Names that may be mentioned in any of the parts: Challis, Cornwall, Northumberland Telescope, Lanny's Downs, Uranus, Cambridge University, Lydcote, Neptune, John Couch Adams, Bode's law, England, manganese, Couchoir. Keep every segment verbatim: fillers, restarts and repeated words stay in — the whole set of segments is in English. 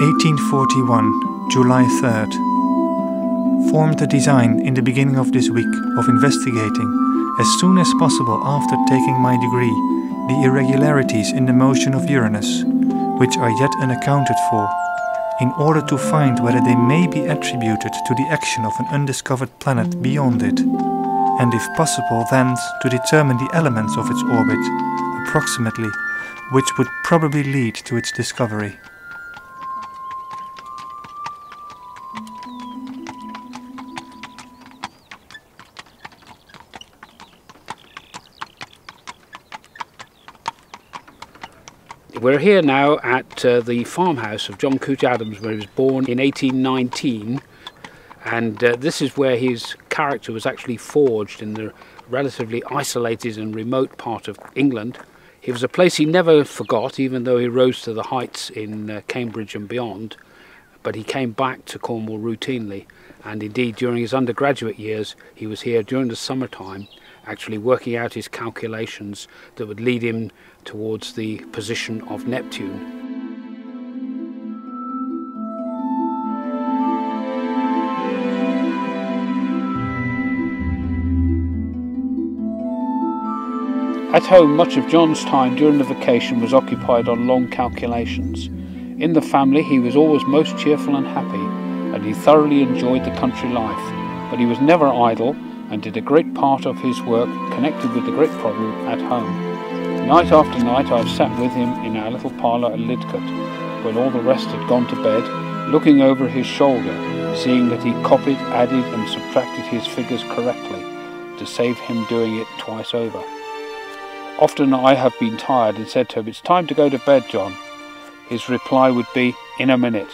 eighteen forty-one, July third. Formed the design in the beginning of this week of investigating, as soon as possible after taking my degree, the irregularities in the motion of Uranus, which are yet unaccounted for, in order to find whether they may be attributed to the action of an undiscovered planet beyond it, and if possible thence to determine the elements of its orbit, approximately, which would probably lead to its discovery. We're here now at uh, the farmhouse of John Couch Adams, where he was born in eighteen nineteen, and uh, this is where his character was actually forged, in the relatively isolated and remote part of England. It was a place he never forgot, even though he rose to the heights in uh, Cambridge and beyond, but he came back to Cornwall routinely, and indeed during his undergraduate years he was here during the summertime, actually working out his calculations that would lead him towards the position of Neptune. At home, much of John's time during the vacation was occupied on long calculations. In the family, he was always most cheerful and happy, and he thoroughly enjoyed the country life, but he was never idle and did a great part of his work connected with the great problem at home. Night after night I've sat with him in our little parlour at Lydcote, when all the rest had gone to bed, looking over his shoulder, seeing that he copied, added and subtracted his figures correctly, to save him doing it twice over. Often I have been tired and said to him, "It's time to go to bed, John." His reply would be, "In a minute,"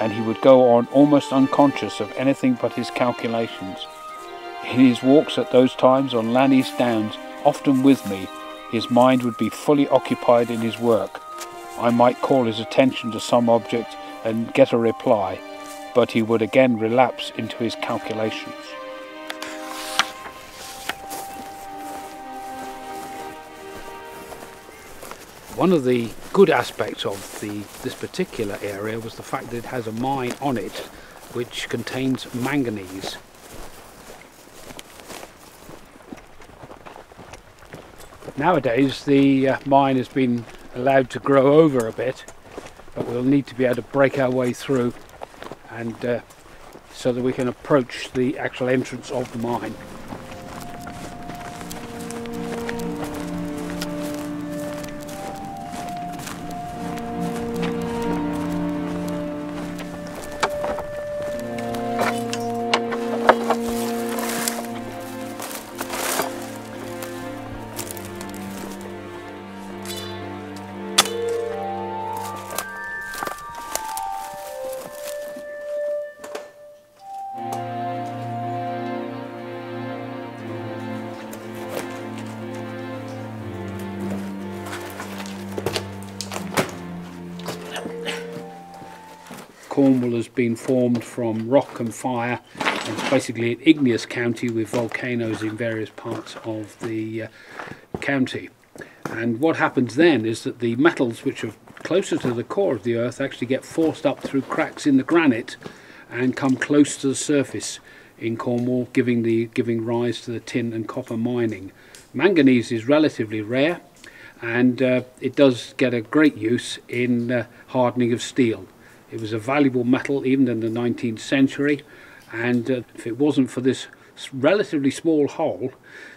and he would go on almost unconscious of anything but his calculations. In his walks at those times on Lanny's Downs, often with me, his mind would be fully occupied in his work. I might call his attention to some object and get a reply, but he would again relapse into his calculations. One of the good aspects of the, this particular area was the fact that it has a mine on it which contains manganese. Nowadays the uh, mine has been allowed to grow over a bit, but we'll need to be able to break our way through, and uh, so that we can approach the actual entrance of the mine. Cornwall has been formed from rock and fire, and it's basically an igneous county with volcanoes in various parts of the uh, county. And what happens then is that the metals which are closer to the core of the earth actually get forced up through cracks in the granite and come close to the surface in Cornwall, giving, the, giving rise to the tin and copper mining. Manganese is relatively rare, and uh, it does get a great use in uh, hardening of steel. It was a valuable metal even in the nineteenth century, and uh, if it wasn't for this relatively small hole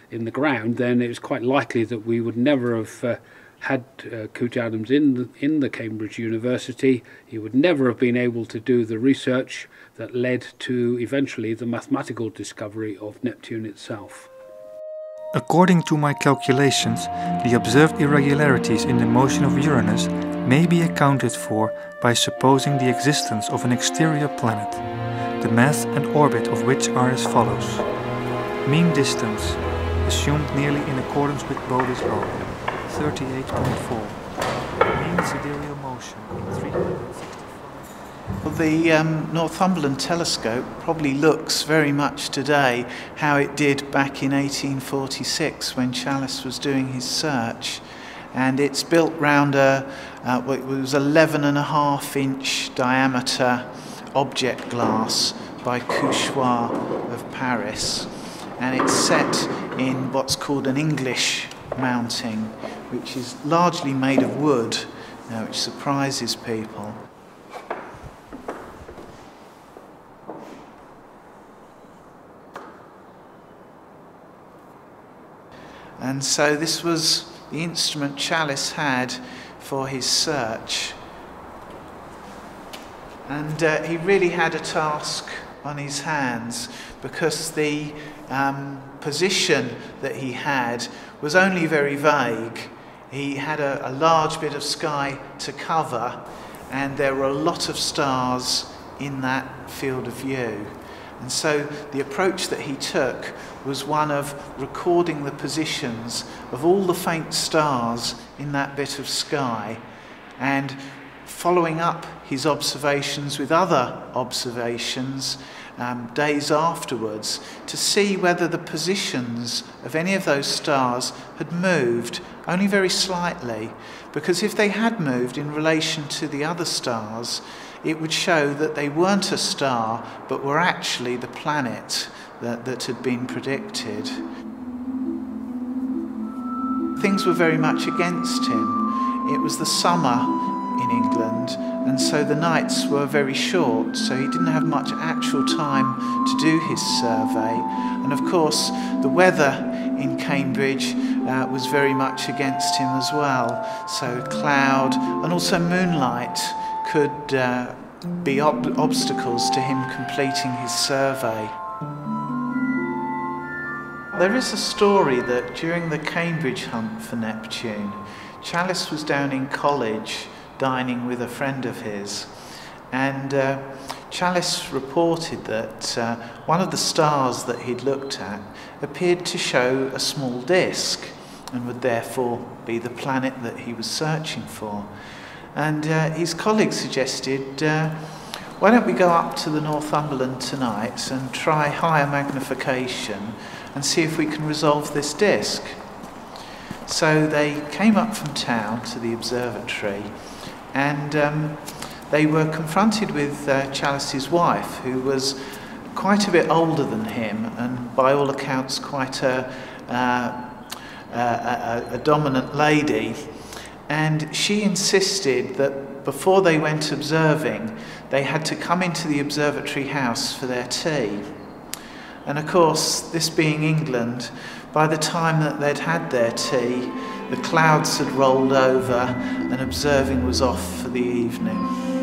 in the ground, then it was quite likely that we would never have uh, had uh, Couch Adams in the, in the Cambridge University. He would never have been able to do the research that led to eventually the mathematical discovery of Neptune itself. According to my calculations, the observed irregularities in the motion of Uranus may be accounted for by supposing the existence of an exterior planet, the mass and orbit of which are as follows. Mean distance, assumed nearly in accordance with Bode's law, thirty-eight point four. Mean sidereal motion, three hundred sixty-five. The um, Northumberland Telescope probably looks very much today how it did back in eighteen forty-six when Challis was doing his search. and it's built round a uh, it was eleven and a half inch diameter object glass by Couchoir of Paris, and it's set in what's called an English mounting, which is largely made of wood, uh, which surprises people. And so this was the instrument Challis had for his search. And uh, he really had a task on his hands, because the um, position that he had was only very vague. He had a, a large bit of sky to cover, and there were a lot of stars in that field of view. And so the approach that he took was one of recording the positions of all the faint stars in that bit of sky, and following up his observations with other observations um, days afterwards to see whether the positions of any of those stars had moved, only very slightly, because if they had moved in relation to the other stars, it would show that they weren't a star, but were actually the planet that, that had been predicted. Things were very much against him. It was the summer in England, and so the nights were very short, so he didn't have much actual time to do his survey. And of course, the weather in Cambridge uh, was very much against him as well. So cloud and also moonlight could uh, be ob obstacles to him completing his survey. There is a story that during the Cambridge hunt for Neptune, Challis was down in college dining with a friend of his, and uh, Challis reported that uh, one of the stars that he'd looked at appeared to show a small disk and would therefore be the planet that he was searching for. And uh, his colleague suggested, uh, why don't we go up to the Northumberland tonight and try higher magnification and see if we can resolve this disk? So they came up from town to the observatory, and um, they were confronted with uh, Challis's wife, who was quite a bit older than him and by all accounts quite a, uh, a, a, a dominant lady. And she insisted that before they went observing, they had to come into the observatory house for their tea. And of course, this being England, by the time that they'd had their tea, the clouds had rolled over and observing was off for the evening.